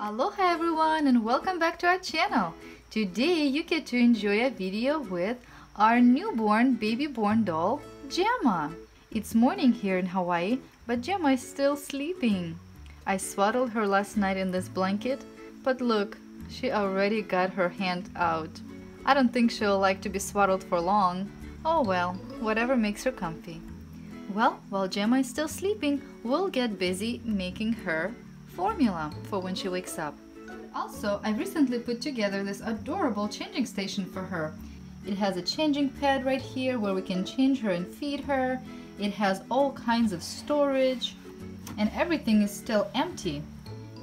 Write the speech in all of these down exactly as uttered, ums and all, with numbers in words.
Aloha everyone and welcome back to our channel. Today you get to enjoy a video with our newborn baby born doll Gemma. It's morning here in Hawaii, but Gemma is still sleeping. I swaddled her last night in this blanket, but look, she already got her hand out. I don't think she'll like to be swaddled for long. Oh well, whatever makes her comfy. Well, while Gemma is still sleeping, we'll get busy making her formula for when she wakes up. Also, I recently put together this adorable changing station for her. It has a changing pad right here where we can change her and feed her. It has all kinds of storage, and everything is still empty.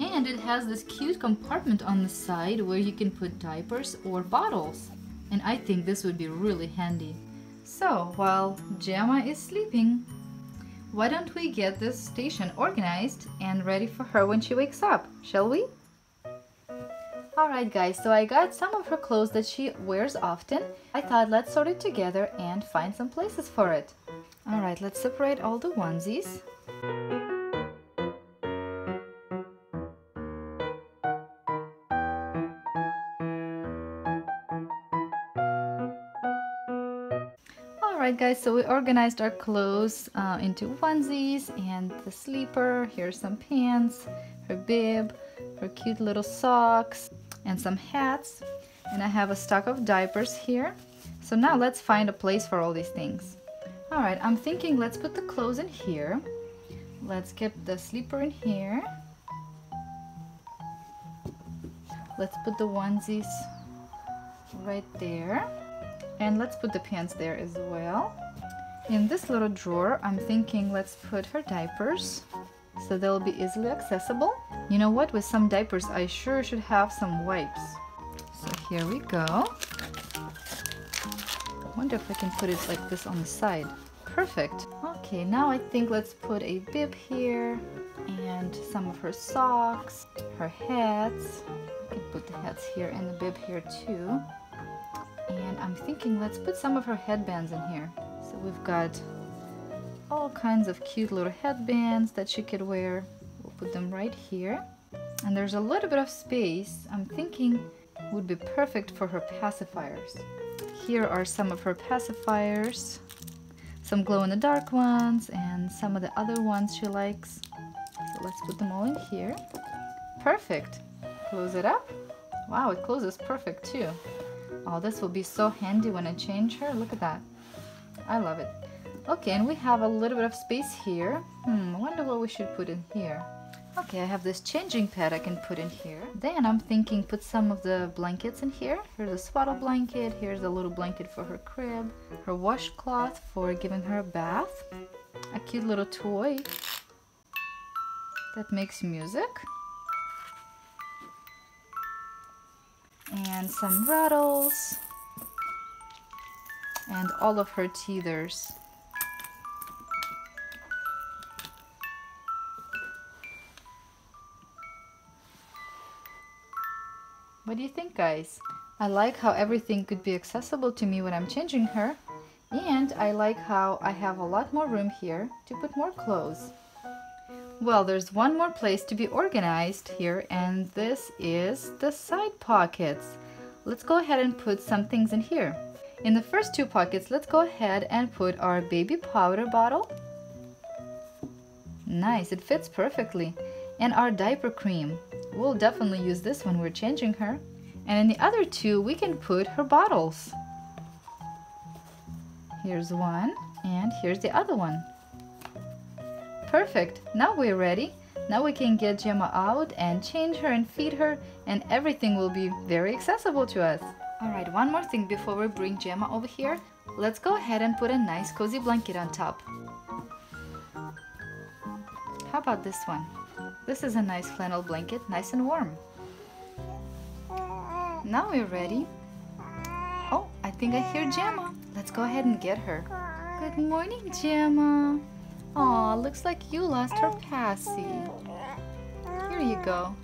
And it has this cute compartment on the side where you can put diapers or bottles. And I think this would be really handy. So, while Gemma is sleeping, why don't we get this station organized and ready for her when she wakes up, shall we? Alright guys, so I got some of her clothes that she wears often. I thought let's sort it together and find some places for it. Alright, let's separate all the onesies. Alright guys, so we organized our clothes uh, into onesies and the sleeper. Here's some pants, her bib, her cute little socks, and some hats. And I have a stock of diapers here. So now let's find a place for all these things. Alright, I'm thinking let's put the clothes in here. Let's get the sleeper in here. Let's put the onesies right there. And let's put the pants there as well. In this little drawer, I'm thinking let's put her diapers so they'll be easily accessible. You know what? With some diapers, I sure should have some wipes. So here we go. I wonder if I can put it like this on the side. Perfect. Okay, now I think let's put a bib here and some of her socks, her hats. I can put the hats here and the bib here too. And I'm thinking let's put some of her headbands in here. So we've got all kinds of cute little headbands that she could wear. We'll put them right here. And there's a little bit of space, I'm thinking would be perfect for her pacifiers. Here are some of her pacifiers. Some glow-in-the-dark ones and some of the other ones she likes. So let's put them all in here. Perfect. Close it up. Wow, it closes perfect too. Oh, this will be so handy when I change her. Look at that. I love it. Okay, and we have a little bit of space here. Hmm, I wonder what we should put in here. Okay, I have this changing pad I can put in here. Then I'm thinking put some of the blankets in here. Here's a swaddle blanket. Here's a little blanket for her crib. Her washcloth for giving her a bath. A cute little toy that makes music. And some rattles and all of her teethers. What do you think, guys? I like how everything could be accessible to me when I'm changing her, and I like how I have a lot more room here to put more clothes. Well, there's one more place to be organized here, and this is the side pockets. Let's go ahead and put some things in here. In the first two pockets, let's go ahead and put our baby powder bottle. Nice, it fits perfectly. And our diaper cream. We'll definitely use this when we're changing her. And in the other two, we can put her bottles. Here's one, and here's the other one. Perfect, now we're ready. Now we can get Gemma out and change her and feed her, and everything will be very accessible to us. Alright, one more thing before we bring Gemma over here. Let's go ahead and put a nice cozy blanket on top. How about this one? This is a nice flannel blanket, nice and warm. Now we're ready. Oh, I think I hear Gemma. Let's go ahead and get her. Good morning, Gemma. Aw, looks like you lost her passy. Here you go.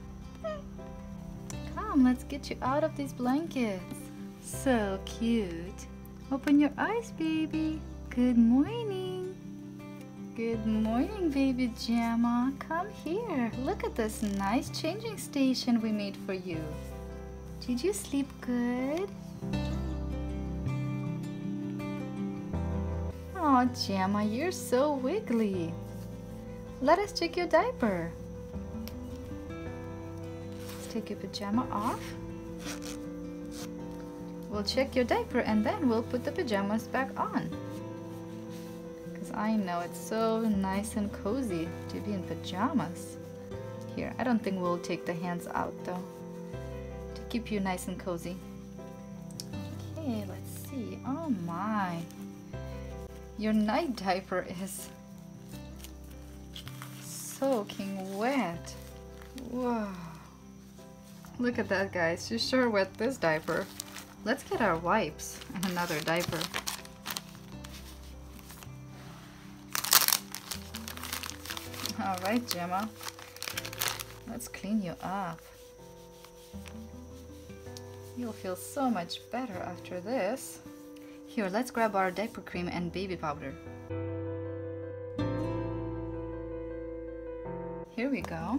Come, let's get you out of these blankets. So cute. Open your eyes, baby. Good morning. Good morning, baby Gemma. Come here. Look at this nice changing station we made for you. Did you sleep good? Oh, Gemma, you're so wiggly. Let us check your diaper. Let's take your pajama off. We'll check your diaper and then we'll put the pajamas back on. Because I know it's so nice and cozy to be in pajamas. Here, I don't think we'll take the hands out though. To keep you nice and cozy. Okay, let's see. Oh my. Your night diaper is soaking wet. Whoa. Look at that, guys. She's sure wet this diaper. Let's get our wipes and another diaper. All right, Gemma. Let's clean you up. You'll feel so much better after this. Here, let's grab our diaper cream and baby powder. Here we go.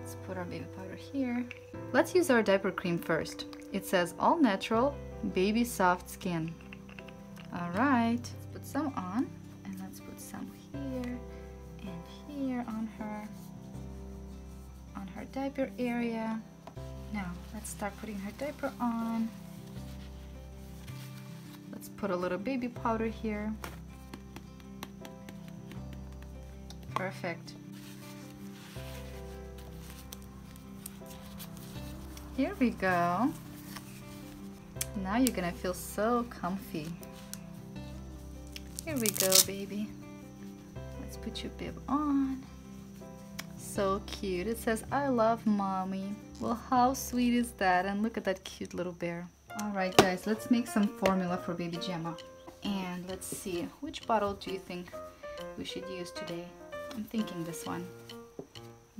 Let's put our baby powder here. Let's use our diaper cream first. It says all natural, baby soft skin. All right, let's put some on, and let's put some here and here on her, on her diaper area. Now, let's start putting her diaper on. Let's put a little baby powder here. Perfect. Here we go. Now you're gonna feel so comfy. Here we go, baby. Let's put your bib on. So cute. It says, I love mommy. Well, how sweet is that? And look at that cute little bear. All right, guys, let's make some formula for baby Gemma. And let's see, which bottle do you think we should use today? I'm thinking this one.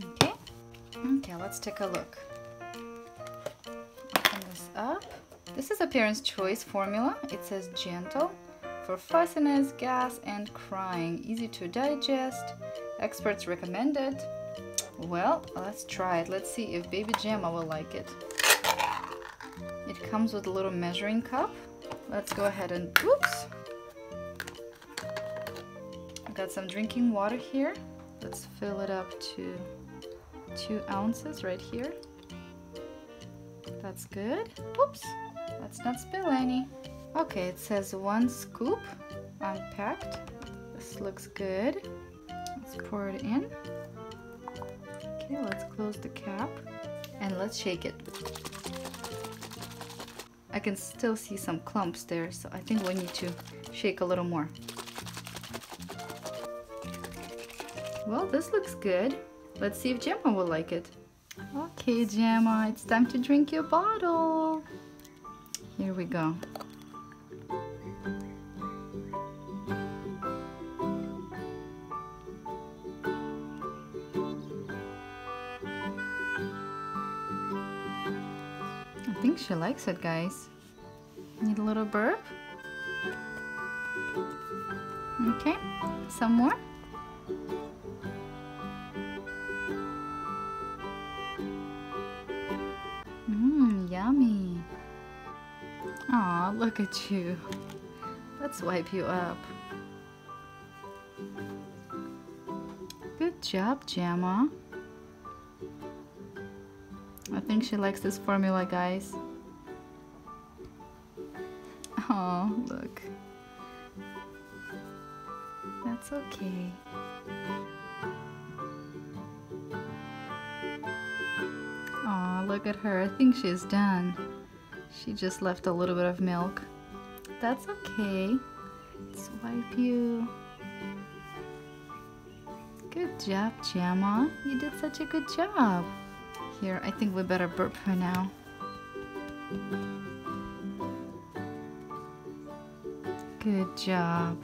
Okay. Okay, let's take a look. Up. This is a parent's choice formula. It says gentle for fussiness, gas, and crying. Easy to digest. Experts recommend it. Well, let's try it. Let's see if baby Gemma will like it. It comes with a little measuring cup. Let's go ahead and oops. I've got some drinking water here. Let's fill it up to two ounces right here. That's good. Oops, let's not spill any. Okay, it says one scoop unpacked. This looks good. Let's pour it in. Okay, let's close the cap and let's shake it. I can still see some clumps there, so I think we need to shake a little more. Well, this looks good. Let's see if Gemma will like it. Okay, Gemma, it's time to drink your bottle. Here we go. I think she likes it, guys. Need a little burp? Okay, some more? Yummy. Aw, look at you. Let's wipe you up. Good job, Gemma. I think she likes this formula, guys. Aw, look. That's okay. Look at her. I think she's done. She just left a little bit of milk. That's okay. Let's wipe you. Good job, Gemma. You did such a good job. Here, I think we better burp her now. Good job.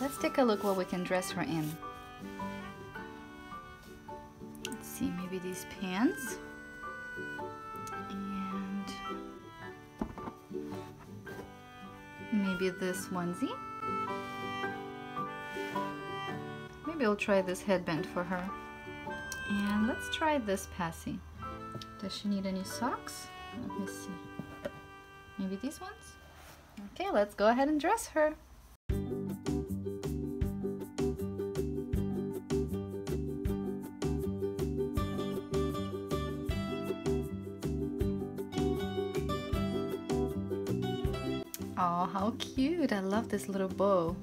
Let's take a look what we can dress her in. Let's see, maybe these pants. And maybe this onesie. Maybe I'll try this headband for her. And let's try this passy. Does she need any socks? Let me see. Maybe these ones? Okay, let's go ahead and dress her. Oh, how cute! I love this little bow.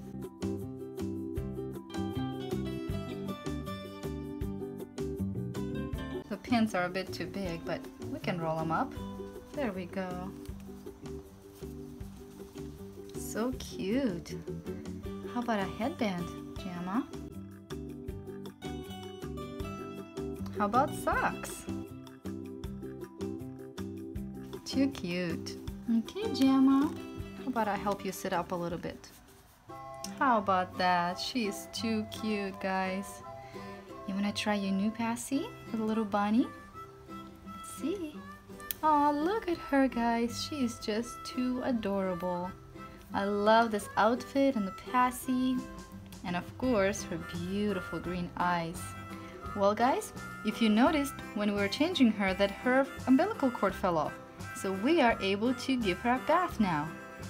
The pins are a bit too big, but we can roll them up. There we go. So cute. How about a headband, Gemma? How about socks? Too cute. Okay, Gemma. How about I help you sit up a little bit? How about that? She's too cute, guys. You wanna try your new passy for the little bunny? Let's see. Oh, look at her, guys. She's just too adorable. I love this outfit and the passy, and of course her beautiful green eyes. Well, guys, if you noticed when we were changing her that her umbilical cord fell off, so we are able to give her a bath now.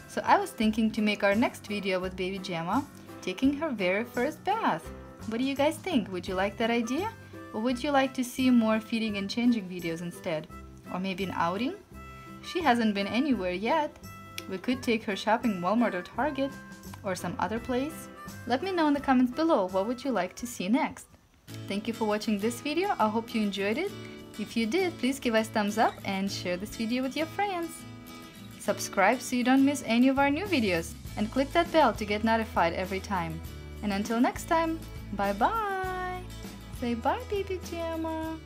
So I was thinking to make our next video with baby Gemma taking her very first bath. What do you guys think? Would you like that idea? Or would you like to see more feeding and changing videos instead? Or maybe an outing? She hasn't been anywhere yet. We could take her shopping Walmart or Target or some other place. Let me know in the comments below what would you like to see next. Thank you for watching this video. I hope you enjoyed it. If you did, please give us thumbs up and share this video with your friends. Subscribe so you don't miss any of our new videos and click that bell to get notified every time. And until next time, bye bye! Say bye, baby Gemma!